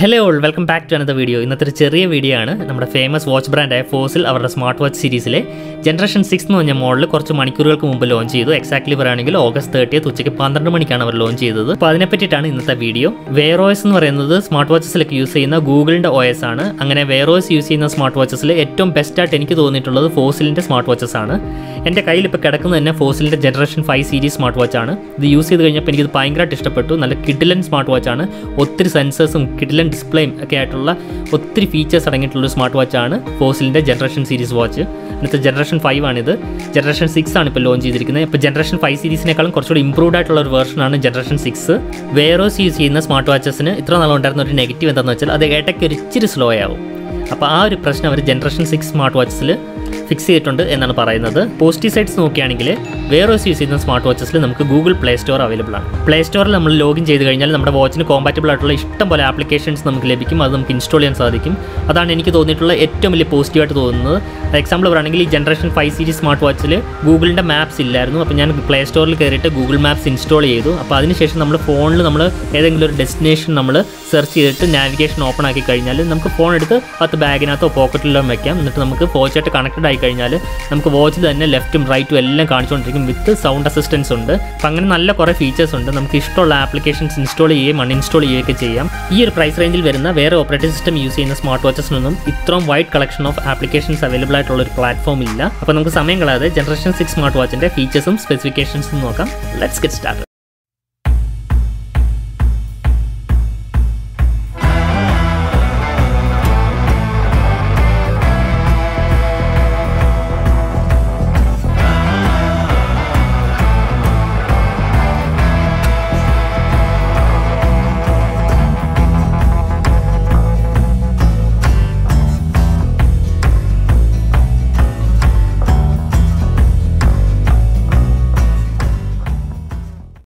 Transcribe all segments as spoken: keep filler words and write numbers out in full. Hello all, welcome back to another video. In this video, our famous watch brand Fossil, our smart watch series, Generation six model, കുറച്ച് മണിക്കൂറുകൾക്ക് മുൻപ് launch ചെയ്തു. Exactly പറയുകയാണെങ്കിൽ August thirtieth ഉച്ചയ്ക്ക് പന്ത്രണ്ട് മണിക്കാണ് അവർ launch ചെയ്തത്. അപ്പോൾ അതിനെപ്പറ്റിയാണ് ഇന്നത്തെ വീഡിയോ. Wear O S എന്ന് പറയുന്നത് സ്മാർട്ട് വാച്ചസിലേക്ക് യൂസ് ചെയ്യുന്ന ഗൂഗിളിന്റെ O S ആണ്. അങ്ങനെ Wear O S യൂസ് ചെയ്യുന്ന സ്മാർട്ട് വാച്ചസിലെ ഏറ്റവും ബെസ്റ്റ് ആയിട്ട് എനിക്ക് തോന്നിയിട്ടുള്ളത് ഫോസിലിന്റെ സ്മാർട്ട് വാച്ചസ് ആണ്. എൻ്റെ കയ്യിൽ ഇപ്പോൾ കിടക്കുന്നത് തന്നെ ഫോസിലിന്റെ Generation five series smart watch ആണ്. ഇത് യൂസ് ചെയ്ത് കഴിഞ്ഞപ്പോൾ എനിക്ക് ഇത് ഭയങ്കരമായിട്ട് ഇഷ്ടപ്പെട്ടു. നല്ല കിഡിലൻ സ്മാർട്ട് വാച്ച് ആണ്. ഒത്തിരി സെൻസേഴ്സും കിഡിലൻ ഡിസ്പ്ലേയും ഒക്കെ ആയിട്ടുള്ള ഒത്തിരി ഫീച്ചേഴ്സ് അടങ്ങിയിട്ടുള്ള സ്മാർട്ട് വാച്ചാണ് ഫോസിലിൻ്റെ ജനറേഷൻ സീരീസ് വാച്ച്. ഇന്നത്തെ ജനറേഷൻ ഫൈവ് ആണിത്. ജനറേഷൻ സിക്സ് ആണ് ഇപ്പോൾ ലോഞ്ച് ചെയ്തിരിക്കുന്നത്. ഇപ്പോൾ ജനറേഷൻ ഫൈവ് സീരീസിനേക്കാളും കുറച്ചുകൂടി ഇംപ്രൂവ്ഡ് ആയിട്ടുള്ള ഒരു വേർഷനാണ് generation six. Wear O S use ചെയ്യുന്ന സ്മാർട്ട് വാച്ചസിന് ഇത്ര നാളുണ്ടായിരുന്ന ഒരു നെഗറ്റീവ് എന്താണെന്ന് വെച്ചാൽ അത് ഇടയ്ക്ക് ഒരു ഇച്ചിരി സ്ലോ ആവും. അപ്പോൾ ആ ഒരു പ്രശ്നം അവർ ജനറേഷൻ സിക്സ് സ്മാർട്ട് വാച്ചസിൽ ഫിക്സ് ചെയ്തിട്ടുണ്ട് എന്നാണ് പറയുന്നത്. പോസിറ്റീവ് സൈഡ്സ് നോക്കുകയാണെങ്കിൽ Wear O S യൂസ് ചെയ്യുന്ന സ്മാർട്ട് വാച്ചസിൽ നമുക്ക് Google Play Store അവൈലബിൾ ആണ്. പ്ലേ സ്റ്റോറിൽ നമ്മൾ ലോഗിൻ ചെയ്ത് കഴിഞ്ഞാൽ നമ്മുടെ വാച്ചിന് കോമ്പാറ്റബിൾ ആയിട്ടുള്ള ഇഷ്ടം പോലെ ആപ്ലിക്കേഷൻസ് നമുക്ക് ലഭിക്കും. അത് നമുക്ക് ഇൻസ്റ്റാൾ ചെയ്യാൻ സാധിക്കും. അതാണ് എനിക്ക് തോന്നിയിട്ടുള്ള ഏറ്റവും വലിയ പോസിറ്റീവായിട്ട് തോന്നുന്നത്. എക്സാമ്പിൾ പറയുകയാണെങ്കിൽ ഈ ജനറേഷൻ ഫൈവ് സീരീസ് സ്മാർട്ട് വാച്ചിൽ ഗൂഗിളിൻ്റെ മാപ്സ് ഇല്ലായിരുന്നു. അപ്പോൾ ഞാൻ പ്ലേ സ്റ്റോറിൽ കയറിയിട്ട് ഗൂഗിൾ മാപ്സ് ഇൻസ്റ്റാൾ ചെയ്തു. അപ്പോൾ അതിനുശേഷം നമ്മൾ ഫോണിൽ നമ്മൾ ഏതെങ്കിലും ഒരു ഡെസ്റ്റിനേഷൻ നമ്മൾ സെർച്ച് ചെയ്തിട്ട് നാവിഗേഷൻ ഓപ്പൺ ആക്കി കഴിഞ്ഞാൽ നമുക്ക് ഫോൺ എടുത്ത് അത് ബാഗിനകത്തോ പോക്കറ്റിലോ വയ്ക്കാം. എന്നിട്ട് നമുക്ക് വാച്ചായിട്ട് കണക്റ്റഡ് ആയി കഴിഞ്ഞാൽ നമുക്ക് വാച്ചിൽ തന്നെ ലെഫ്റ്റും റൈറ്റും എല്ലാം കാണിച്ചുകൊണ്ടിരിക്കും. വിത്ത് സൗണ്ട് അസിസ്റ്റൻസ് ഉണ്ട്. അപ്പം അങ്ങനെ നല്ല കുറേ ഫീച്ചേഴ്സ് ഉണ്ട്. നമുക്ക് ഇഷ്ടമുള്ള ആപ്ലിക്കേഷൻസ് ഇൻസ്റ്റാൾ ചെയ്യുകയും അൺഇൻസ്റ്റാൾ ചെയ്യുകയൊക്കെ ചെയ്യാം. ഈ ഒരു പ്രൈസ് റേഞ്ചിൽ വരുന്ന വേറെ ഓപ്പറേറ്റിംഗ് സിസ്റ്റം യൂസ് ചെയ്യുന്ന സ്മാർട്ട് വാച്ചസിനൊന്നും ഇത്രയും wide collection of applications available ആയിട്ടുള്ള ഒരു പ്ലാറ്റ്ഫോം ഇല്ല. അപ്പോൾ നമുക്ക് സമയം കളയാതെ ജനറേഷൻ സിക്സ് സ്മാർട്ട് വാച്ചിൻ്റെ ഫീച്ചേഴ്സും സ്പെസിഫിക്കേഷൻസും നോക്കാം. Let's get start.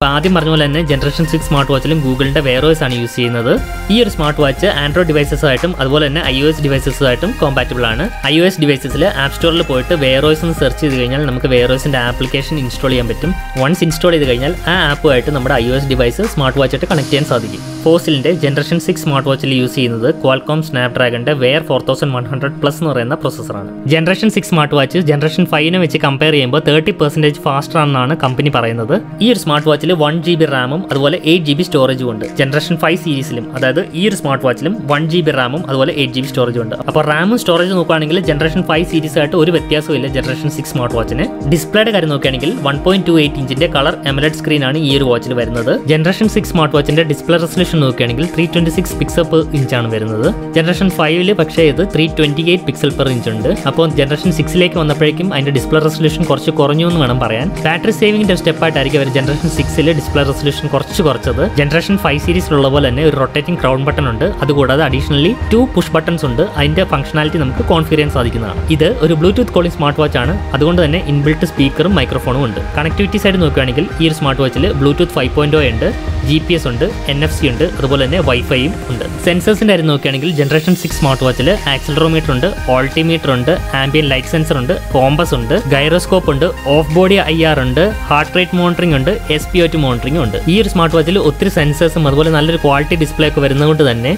അപ്പോൾ ആദ്യം പറഞ്ഞ പോലെ തന്നെ ജനറേഷൻ സിക്സ് സ്മാർട്ട് വാച്ചിലും ഗൂഗിളിൻ്റെ Wear O S ആണ് യൂസ് ചെയ്യുന്നത്. ഈ ഒരു സ്മാർട്ട് വാച്ച് ആൻഡ്രോയിഡ് ഡിവൈസസായിട്ടും അതുപോലെ തന്നെ ഐ ഒ എസ് ഡിവൈസസായിട്ടും കോമ്പാറ്റബിൾ ആണ്. ഐ ഒ എസ് ഡിവൈസസിൽ ആപ്പ് സ്റ്റോറിൽ പോയിട്ട് Wear O S എന്ന് സെർച്ച് ചെയ്ത് കഴിഞ്ഞാൽ നമുക്ക് Wear O S-ൻ്റെ ആപ്ലിക്കേഷൻ ഇൻസ്റ്റാൾ ചെയ്യാൻ പറ്റും. വൺസ് ഇൻസ്റ്റാൾ ചെയ്ത് കഴിഞ്ഞാൽ ആ ആപ്പുമായിട്ട് നമ്മുടെ I O S device smart വാച്ചായിട്ട് കണക്ട് ചെയ്യാൻ സാധിക്കും. ഫോസിലിൻ്റെ ജനറേഷൻ സിക്സ് സ്മാർട്ട് വാച്ചിൽ യൂസ് ചെയ്യുന്നത് Qualcomm Snapdragon-ന്റെ Wear four thousand one hundred plus എന്ന് പറയുന്ന പ്രോസസ്സറാണ്. Generation six smart watch generation ഫൈവിനെ വെച്ച് കമ്പയർ ചെയ്യുമ്പോൾ തേർട്ടി പെർസെൻറ്റേജ് ഫാസ്റ്റർ ആണെന്നാണ് കമ്പനി പറയുന്നത്. ഈ ഒരു സ്മാർട്ട് വാച്ചിൽ വൺ ജി ബി റാമും അതുപോലെ എയ്റ്റ് ജി ബി സ്റ്റോറേജും ഉണ്ട്. ജനറേഷൻ ഫൈവ് സീരീസിലും അതായത് ഈ ഒരു സ്മാർട്ട് വാച്ചിലും വൺ ജി ബി റാമും അതുപോലെ എയ്റ്റ് ജി ബി സ്റ്റോറേജും ഉണ്ട്. അപ്പോൾ റാമും സ്റ്റോറേജ് നോക്കുകയാണെങ്കിൽ ജനറേഷൻ ഫൈവ് സീരീസ് ആയിട്ട് ഒരു വ്യത്യാസവും ഇല്ല ജനറേഷൻ സിക്സ് സ്മാർട്ട് വാച്ചിന്. ഡിസ്പ്ലേയുടെ കാര്യം നോക്കുകയാണെങ്കിൽ വൺ പോയിന്റ് ടു എയ്റ്റ് ഇഞ്ചിന്റെ കളർ AMOLED സ്ക്രീനാണ് ഈ ഒരു വാച്ചിൽ വരുന്നത്. ജനറേഷൻ സിക്സ് സ്മാർട്ട് വാച്ചിന്റെ ഡിസ്പ്ലേ റെസൊല്യൂഷൻ നോക്കുകയാണെങ്കിൽ three twenty six pixel per ഇഞ്ചാണ് വരുന്നത്. ജനറേഷൻ ഫൈവില് പക്ഷേ ഇത് three twenty eight pixel per inch ഉണ്ട്. അപ്പോൾ ജനറേഷൻ സിക്സിലേക്ക് വന്നപ്പോഴേക്കും അതിന്റെ ഡിസ്പ്ലേ റെസൊല്യൂഷൻ കുറച്ച് കുറഞ്ഞു എന്ന് വേണം പറയാൻ. ബാറ്ററി സേവിംഗിന്റെ സ്റ്റെപ്പായിട്ടായിരിക്കും അവർ ജനറേഷൻ സിക്സിൽ ഡിസ്പ്ലേ റെസൊല്യൂഷൻ കുറച്ച് കുറച്ചത്. ജനറേഷൻ ഫൈവ് സീരീസിലുള്ള പോലെ തന്നെ ഒരു റൊട്ടേറ്റിംഗ് ക്രൗൺ ബട്ടൺ ഉണ്ട്. അതുകൂടാതെ അഡീഷണലി ടു പുഷ് ബട്ടൺസ് ഉണ്ട്. അതിന്റെ ഫംഗ്ഷനാലിറ്റി നമുക്ക് കോൺഫിഗർ ചെയ്യാൻ സാധിക്കുന്നതാണ്. ഇത് ഒരു ബ്ലൂടൂത്ത് കോളിംഗ് സ്മാർട്ട് വാച്ച് ആണ്. അതുകൊണ്ട് തന്നെ ഇൻബിൽട്ട് സ്പീക്കറും മൈക്രോഫോണും ഉണ്ട്. കണക്ടിവിറ്റി സൈഡ് നോക്കുകയാണെങ്കിൽ ഈ ഒരു സ്മാർട്ട് വാച്ചിൽ ബ്ലൂടൂത്ത് ഫൈവ് പോയിന്റ് ഒ ഉണ്ട്, ജി പി എസ് ഉണ്ട്, എൻ എഫ് സി ഉണ്ട്, അതുപോലെ തന്നെ വൈഫൈയും ഉണ്ട്. സെൻസേഴ്സിന്റെ കാര്യം നോക്കുകയാണെങ്കിൽ ജനറേഷൻ സിക്സ് സ്മാർട്ട് വാച്ചിൽ ആക്സിലറോമീറ്റർ ഉണ്ട്, ഓൾട്ടിമീറ്റർ ഉണ്ട്, ആംബിയൻ ലൈറ്റ് സെൻസർ ഉണ്ട്, കോമ്പസ് ഉണ്ട്, ഗൈറോസ്കോപ്പ് ഉണ്ട്, ഓഫ് ബോഡി ഐ ആർ ഉണ്ട്, ഹാർട്ട് റേറ്റ് മോണിറ്ററിംഗ് ഉണ്ട്, S P O two monitoring ഉണ്ട്. ഈ ഒരു സ്മാർട്ട് വാച്ചിൽ ഒത്തിരി സെൻസേഴ്സും അതുപോലെ നല്ലൊരു ക്വാളിറ്റി ഡിസ്പ്ലേ ഒക്കെ വരുന്നതുകൊണ്ട് തന്നെ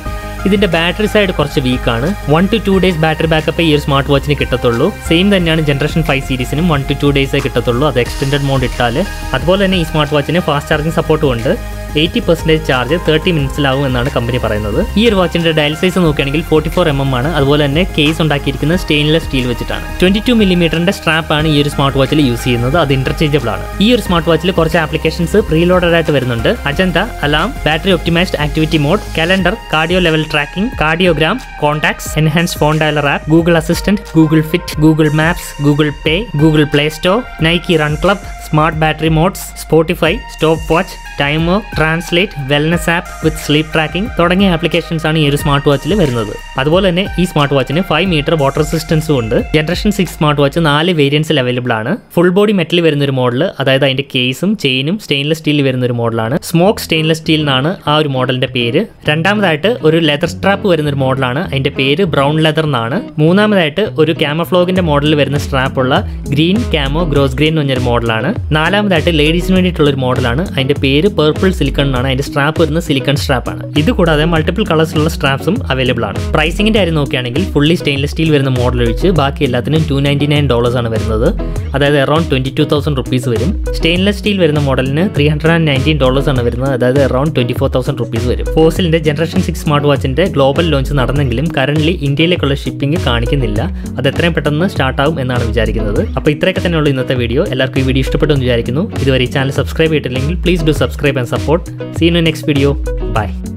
ഇതിന്റെ ബാറ്ററി സൈഡ് കുറച്ച് വീക്കാണ്. One to two days battery backup ഈ ഒരു സ്മാർട്ട് വാച്ചിന് കിട്ടത്തുള്ളൂ. സെയിം തന്നെയാണ് ജനറേഷൻ ഫൈവ് സീരീസിനും വൺ ടു ടു ഡേയ്സേ കിട്ടത്തുള്ളൂ. അത് എക്സ്റ്റെൻഡഡ് മോഡ് ഇട്ടാൽ. അതുപോലെ തന്നെ ഈ സ്മാർട്ട് വാച്ചിന് ഫാസ്റ്റ് ചാർജിങ് സപ്പോർട്ടും ഉണ്ട്. എയ്റ്റി പെർസെൻറ്റേജ് ചാർജ് തേർട്ടി മിനിറ്റ്സിലാവും എന്നാണ് കമ്പനി പറയുന്നത്. ഈ ഒരു വാച്ചിന്റെ ഡയൽ സൈസ് നോക്കുകയാണെങ്കിൽ ഫോർട്ടി ഫോർ എം എം ആണ്. അതുപോലെ തന്നെ കേസ് ഉണ്ടാക്കിയിരിക്കുന്ന സ്റ്റെയിൻലെസ് സ്റ്റീൽ വെച്ചിട്ടാണ്. ട്വന്റി ടു മില്ലിമീറ്ററിന്റെ സ്ട്രാപ്പ് ആണ് ഈ ഒരു സ്മാർട്ട് വാച്ചിൽ യൂസ് ചെയ്യുന്നത്. അത് ഇന്റർചേഞ്ചബിൾ ആണ്. ഈ ഒരു സ്മാർട്ട് വാച്ചിൽ കുറച്ച് ആപ്ലിക്കേഷൻസ് പ്രീലോഡഡ് ആയിട്ട് വരുന്നുണ്ട്. Agenda, alarm, battery optimised activity mode, calendar, cardio level tracking, cardiogram, contacts, enhance phone dialer app, Google assistant, Google fit, Google maps, Google pay, Google play store, Nike run club, smart battery modes, Spotify, stop watch, timer, translate, wellness app with sleep tracking തുടങ്ങിയ applications ആണ് ഈ ഒരു smart വാച്ചിൽ വരുന്നത്. അതുപോലെ തന്നെ ഈ smart വാച്ചിന് ഫൈവ് മീറ്റർ വാട്ടർ റെസിസ്റ്റൻസും ഉണ്ട്. ജനറേഷൻ സിക്സ് സ്മാർട്ട് വാച്ച് നാല് വേരിയൻസിൽ അവൈലബിൾ ആണ്. ഫുൾ ബോഡി മെറ്റൽ വരുന്നൊരു മോഡൽ, അതായത് അതിന്റെ കേസും ചെയിനും സ്റ്റെയിൻലെസ് സ്റ്റീൽ വരുന്നൊരു മോഡലാണ്. സ്മോക്ക് സ്റ്റെയിൻലെസ് സ്റ്റീൽ എന്നാണ് ആ ഒരു മോഡലിന്റെ പേര്. രണ്ടാമതായിട്ട് ഒരു ലെതർ സ്ട്രാപ്പ് വരുന്നൊരു മോഡലാണ്. അതിന്റെ പേര് ബ്രൗൺ ലെതർ എന്നാണ്. മൂന്നാമതായിട്ട് ഒരു ക്യാമഫ്ലോഗിന്റെ മോഡലിൽ വരുന്ന സ്ട്രാപ്പുള്ള ഗ്രീൻ ക്യാമോ ഗ്രോസ് ഗ്രീൻ എന്നൊരു മോഡലാണ്. നാലാമതായിട്ട് ലേഡീസിന് വേണ്ടിയിട്ടുള്ളൊരു മോഡലാണ്. അതിന്റെ പേര് ഇത് purple silicon ആണ്. അതിന്റെ സ്ട്രാപ്പ് വരുന്ന silicon strap ആണ്. ഇത് കൂടാതെ multiple colors ഉള്ള straps ഉം available ആണ്. പ്രൈസിംഗിന്റെ കാര്യം നോക്കുകയാണെങ്കിൽ fully stainless steel വരുന്ന മോഡൽ വെച്ച് ബാക്കി എല്ലാത്തിനും two ninety-nine dollars ആണ് വരുന്നത്. അതായത് around twenty-two thousand rupees വരും. Stainless steel വരുന്ന മോഡലിന് three nineteen dollars ആണ് വരുന്നത്. അതായത് around twenty-four thousand rupees വരും. Fossilന്റെ generation six smart watchന്റെ global launch നടന്നെങ്കിലും currently ഇന്ത്യയിലേക്കുള്ള shipping കാണിക്കുന്നില്ല. അത് എത്രയും പെട്ടെന്ന് സ്റ്റാർട്ട് ആകും എന്നാണ് വിചാരിക്കുന്നത്. അപ്പോൾ ഇത്രയൊക്കെ തന്നെയുള്ള ഇന്നത്തെ വീഡിയോ. എല്ലാവർക്കും ഈ വീഡിയോ ഇഷ്ടപ്പെട്ടു എന്ന് വിചാരിക്കുന്നു. ഇതുവരെ ഈ ചാനൽ സബ്സ്ക്രൈബ് ചെയ്തിട്ടില്ലെങ്കിൽ please do subscribe and support. See you in the next video. Bye.